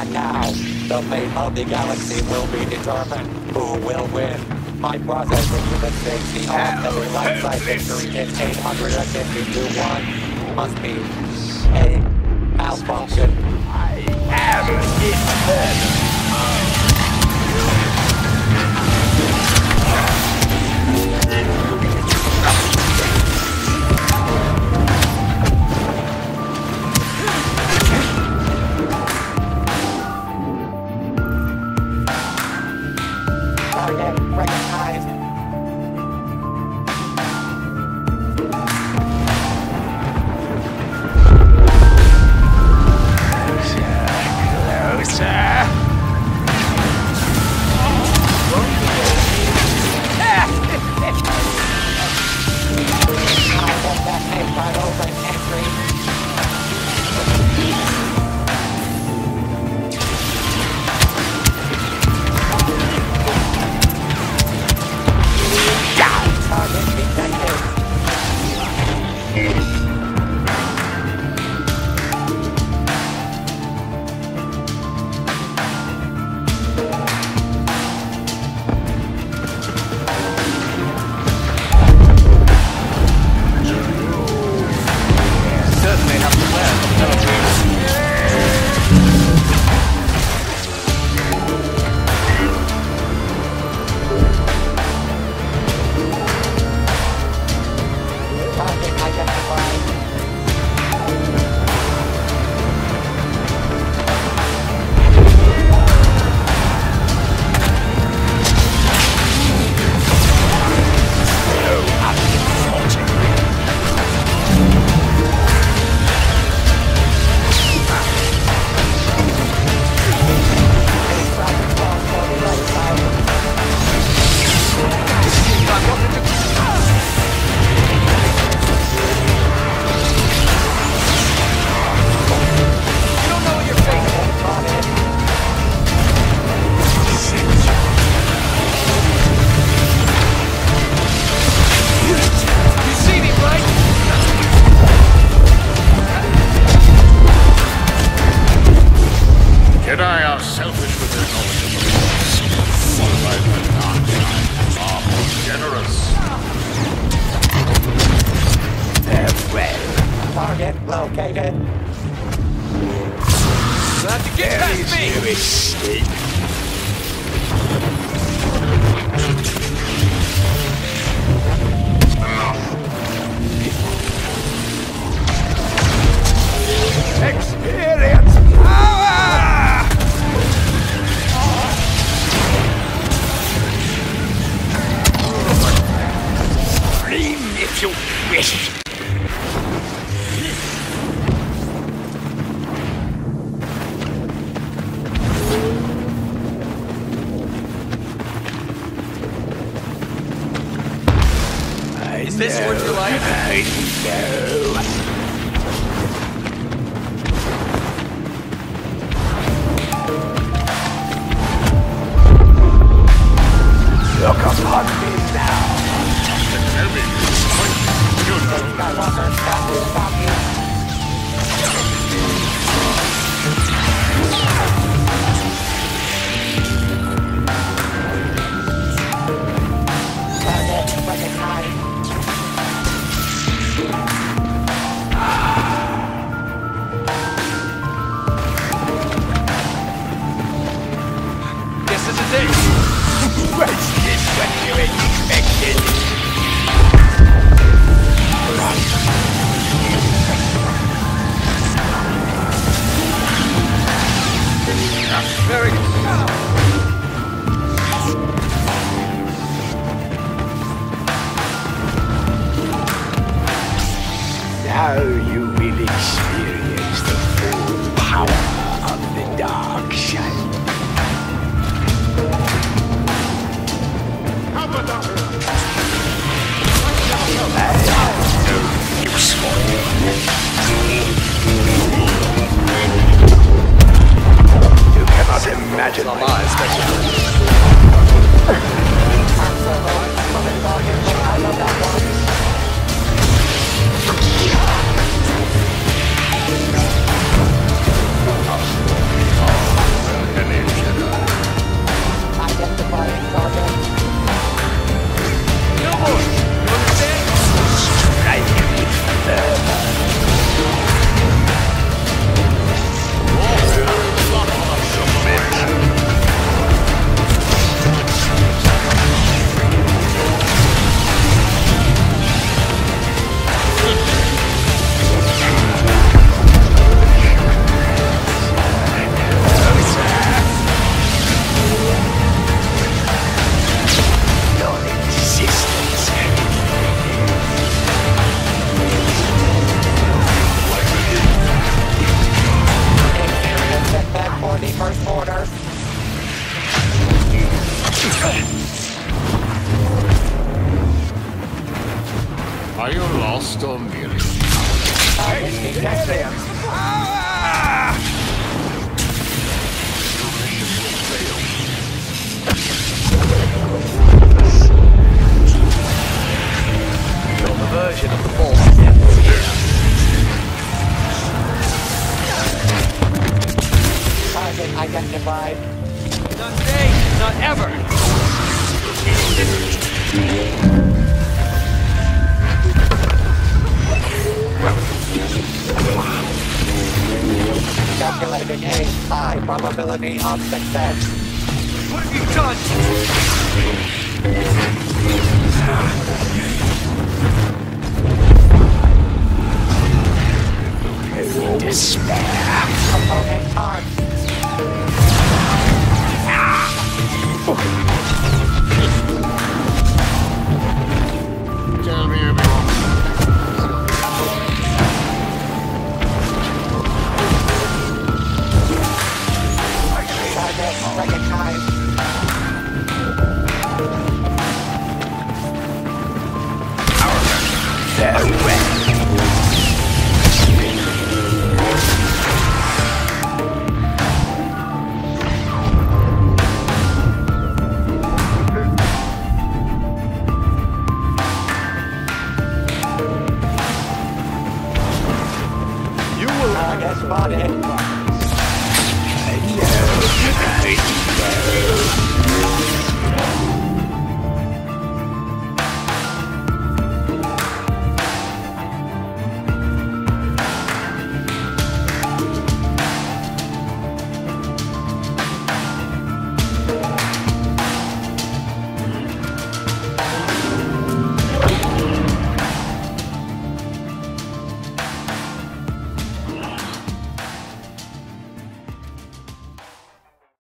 And now, the fate of the galaxy will be determined. Who will win? My process of human safety on every life size victory in 852-1 must be a malfunction. I am it. first orders. Are you lost or merely? Your perversion of the force is here. Target identified. Not today, not ever. Calculating a high probability of success. What have you done? Despair. Opponent armed